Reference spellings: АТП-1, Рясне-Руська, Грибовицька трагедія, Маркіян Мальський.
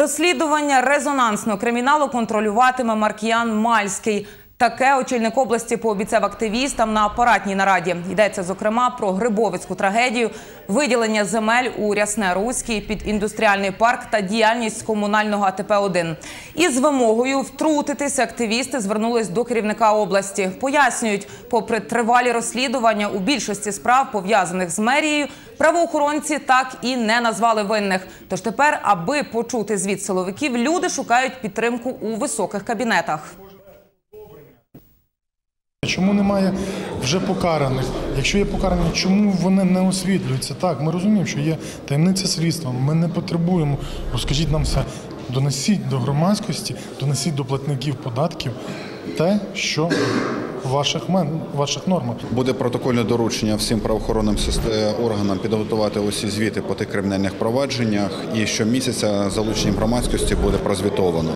Розслідування резонансного криміналу контролюватиме Маркіян Мальський. Таке очільник області пообіцяв активістам на апаратній нараді. Йдеться, зокрема, про Грибовицьку трагедію, виділення земель у Рясне-Руській під індустріальний парк та діяльність комунального АТП-1. Із вимогою втрутитися активісти звернулись до керівника області. Пояснюють, попри тривалі розслідування у більшості справ, пов'язаних з мерією, правоохоронці так і не назвали винних. Тож тепер, аби почути звіт силовиків, люди шукають підтримку у високих кабінетах. Чому немає вже покараних? Якщо є покарані, чому вони не освітлюються? Так, ми розуміємо, що є таємниця слідства, ми не потребуємо, розкажіть нам все, донесіть до громадськості, донесіть до платників податків те, що в ваших нормах. Буде протокольне доручення всім правоохоронним органам підготувати усі звіти по тих кримінальних провадженнях і щомісяця залученням громадськості буде прозвітовано.